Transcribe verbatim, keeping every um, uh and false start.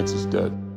Vince is dead.